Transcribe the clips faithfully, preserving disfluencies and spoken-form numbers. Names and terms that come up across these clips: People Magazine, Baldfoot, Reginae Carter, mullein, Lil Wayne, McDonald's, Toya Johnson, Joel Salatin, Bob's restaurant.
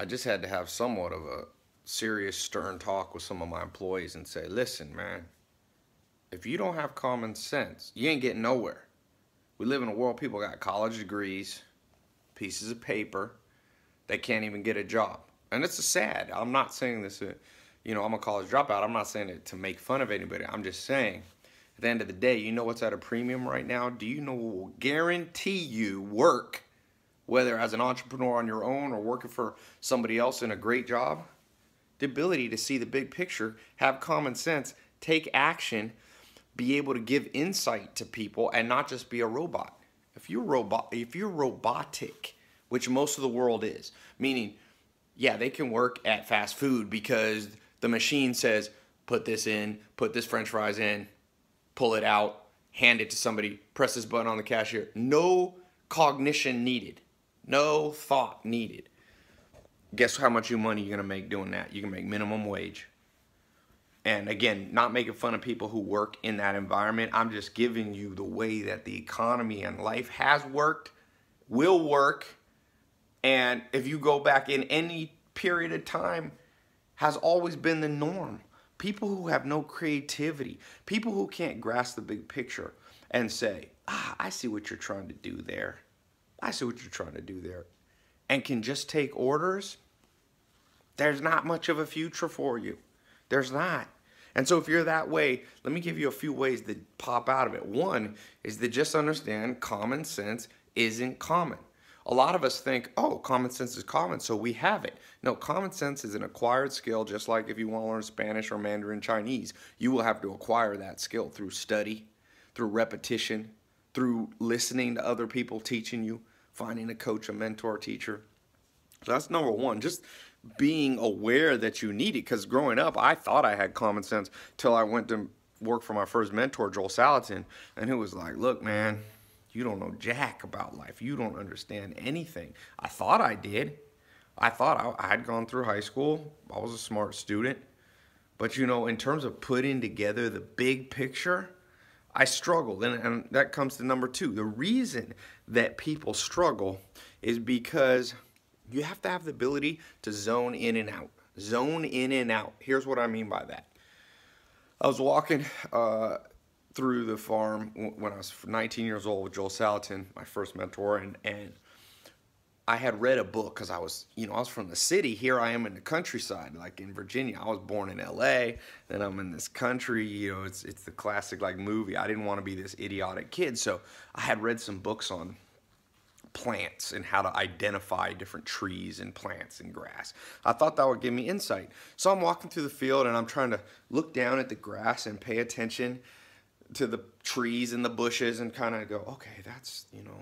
I just had to have somewhat of a serious, stern talk with some of my employees and say, listen, man, if you don't have common sense, you ain't getting nowhere. We live in a world people got college degrees, pieces of paper, they can't even get a job. And it's sad. I'm not saying this, you know, I'm a college dropout. I'm not saying it to make fun of anybody. I'm just saying, at the end of the day, you know what's at a premium right now? Do you know what will guarantee you work, whether as an entrepreneur on your own or working for somebody else in a great job? The ability to see the big picture, have common sense, take action, be able to give insight to people, and not just be a robot. If you're robot, if you're robotic, which most of the world is, meaning, yeah, they can work at fast food because the machine says, put this in, put this French fries in, pull it out, hand it to somebody, press this button on the cashier. No cognition needed. No thought needed. Guess how much money you're going to make doing that? You can make minimum wage. And again, not making fun of people who work in that environment. I'm just giving you the way that the economy and life has worked, will work, and if you go back in any period of time, has always been the norm. People who have no creativity, people who can't grasp the big picture and say, ah, I see what you're trying to do there. I see what you're trying to do there. And can just take orders, there's not much of a future for you. There's not. And so if you're that way, let me give you a few ways to pop out of it. One is to just understand common sense isn't common. A lot of us think, oh, common sense is common, so we have it. No, common sense is an acquired skill, just like if you want to learn Spanish or Mandarin Chinese. You will have to acquire that skill through study, through repetition, through listening to other people teaching you, finding a coach, a mentor, a teacher. So that's number one, just being aware that you need it. Because growing up, I thought I had common sense till I went to work for my first mentor, Joel Salatin, and who was like, look, man, you don't know jack about life. You don't understand anything. I thought I did. I thought I had gone through high school. I was a smart student. But, you know, in terms of putting together the big picture, I struggled. And, and that comes to number two. The reason that people struggle is because you have to have the ability to zone in and out. Zone in and out. Here's what I mean by that. I was walking uh, through the farm when I was nineteen years old with Joel Salatin, my first mentor, and, and I had read a book because I was, you know, I was from the city. Here I am in the countryside, like in Virginia. I was born in L A, then I'm in this country, you know, it's, it's the classic like movie. I didn't want to be this idiotic kid, so I had read some books on plants and how to identify different trees and plants and grass. I thought that would give me insight. So I'm walking through the field and I'm trying to look down at the grass and pay attention to the trees and the bushes and kind of go, okay, that's, you know,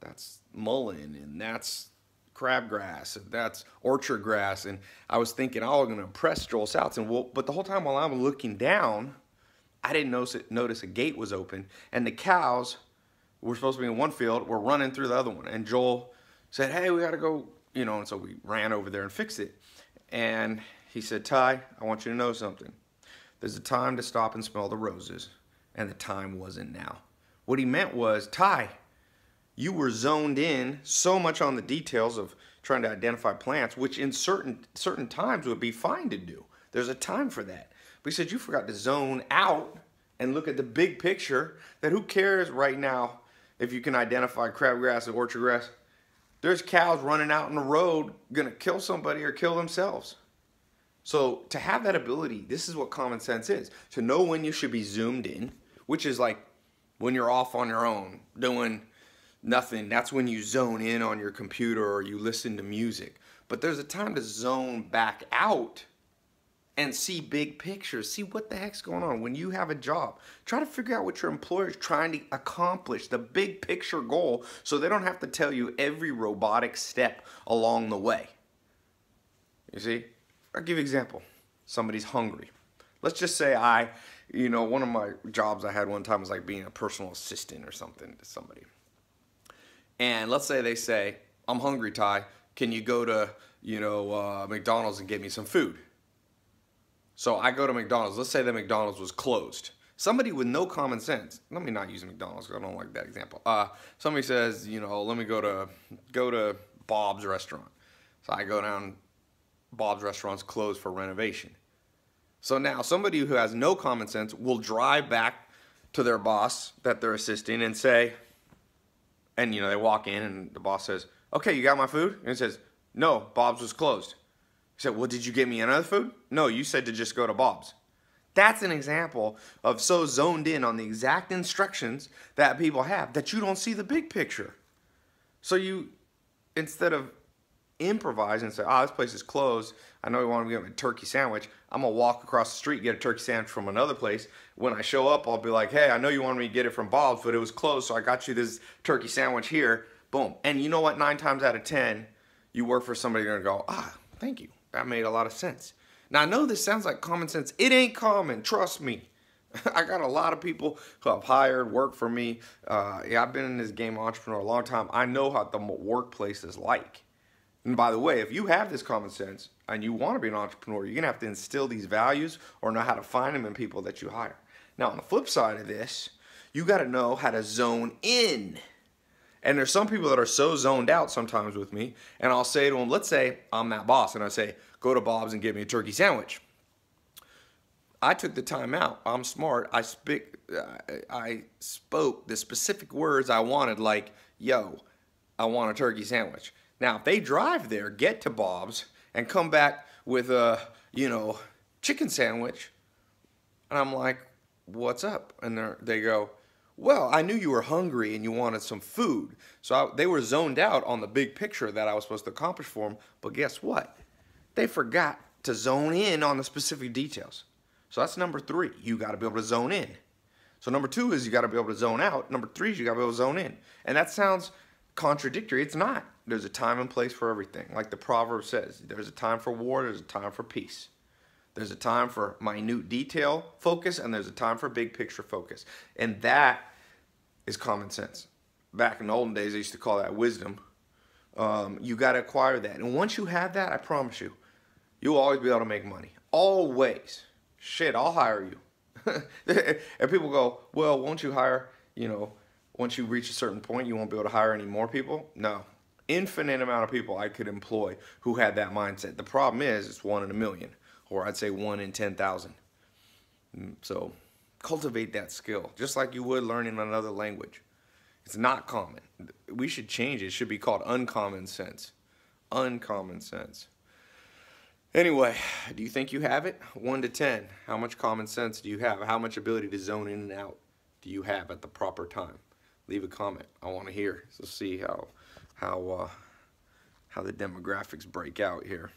that's mullein and that's crabgrass and that's orchard grass. And I was thinking, oh, I'm going to impress Joel Salatin. Well, but the whole time while I'm looking down, I didn't notice, notice a gate was open and the cows were supposed to be in one field, were running through the other one. And Joel said, hey, we got to go, you know, and so we ran over there and fixed it. And he said, Ty, I want you to know something. There's a time to stop and smell the roses. And the time wasn't now. What he meant was, Ty, you were zoned in so much on the details of trying to identify plants, which in certain certain times would be fine to do. There's a time for that. But he said you forgot to zone out and look at the big picture, that who cares right now if you can identify crabgrass and orchard grass? There's cows running out in the road gonna kill somebody or kill themselves. So to have that ability, this is what common sense is. To know when you should be zoomed in, which is like when you're off on your own, doing nothing. That's when you zone in on your computer or you listen to music. But there's a time to zone back out and see big pictures. See what the heck's going on. When you have a job, try to figure out what your employer is trying to accomplish, the big picture goal, so they don't have to tell you every robotic step along the way. You see? I'll give you an example. Somebody's hungry. Let's just say I, you know, one of my jobs I had one time was like being a personal assistant or something to somebody. And let's say they say, I'm hungry, Ty. Can you go to, you know, uh, McDonald's and get me some food? So I go to McDonald's. Let's say that McDonald's was closed. Somebody with no common sense. Let me not use McDonald's because I don't like that example. Uh, somebody says, you know, let me go to, go to Bob's restaurant. So I go down Bob's Restaurant's closed for renovation. So now somebody who has no common sense will drive back to their boss that they're assisting and say, and you know, they walk in and the boss says, okay, you got my food? And it says, no, Bob's was closed. He said, well, did you get me another food? No, you said to just go to Bob's. That's an example of so zoned in on the exact instructions that people have that you don't see the big picture. So you, instead of improvise and say, oh, this place is closed, I know you want to get a turkey sandwich, I'm going to walk across the street and get a turkey sandwich from another place. When I show up, I'll be like, hey, I know you wanted me to get it from Baldfoot, but it was closed, so I got you this turkey sandwich here. Boom. And you know what? Nine times out of ten, you work for somebody, you're going to go, ah, thank you. That made a lot of sense. Now, I know this sounds like common sense. It ain't common. Trust me. I got a lot of people who I've hired, work for me. Uh, yeah, I've been in this game entrepreneur a long time. I know how the workplace is like. And by the way, if you have this common sense and you want to be an entrepreneur, you're going to have to instill these values or know how to find them in people that you hire. Now, on the flip side of this, you got to know how to zone in. And there's some people that are so zoned out sometimes with me, and I'll say to them, let's say I'm that boss, and I say, go to Bob's and get me a turkey sandwich. I took the time out. I'm smart. I, speak, I spoke the specific words I wanted, like, yo, I want a turkey sandwich. Now, if they drive there, get to Bob's, and come back with a, you know, chicken sandwich, and I'm like, what's up? And they go, well, I knew you were hungry and you wanted some food. So I, they were zoned out on the big picture that I was supposed to accomplish for them. But guess what? They forgot to zone in on the specific details. So that's number three. You got to be able to zone in. So number two is you got to be able to zone out. Number three is you got to be able to zone in. And that sounds contradictory. It's not. There's a time and place for everything. Like the proverb says, there's a time for war, there's a time for peace. There's a time for minute detail focus, and there's a time for big picture focus. And that is common sense. Back in the olden days, they used to call that wisdom. Um, you got to acquire that. And once you have that, I promise you, you'll always be able to make money. Always. Shit, I'll hire you. And people go, well, won't you hire, you know, once you reach a certain point, you won't be able to hire any more people? No. Infinite amount of people I could employ who had that mindset. The problem is, it's one in a million. Or I'd say one in ten thousand. So cultivate that skill, just like you would learning another language. It's not common. We should change it. It should be called uncommon sense. Uncommon sense. Anyway, do you think you have it? one to ten. How much common sense do you have? How much ability to zone in and out do you have at the proper time? Leave a comment. I want to hear. So see how, how, uh, how the demographics break out here.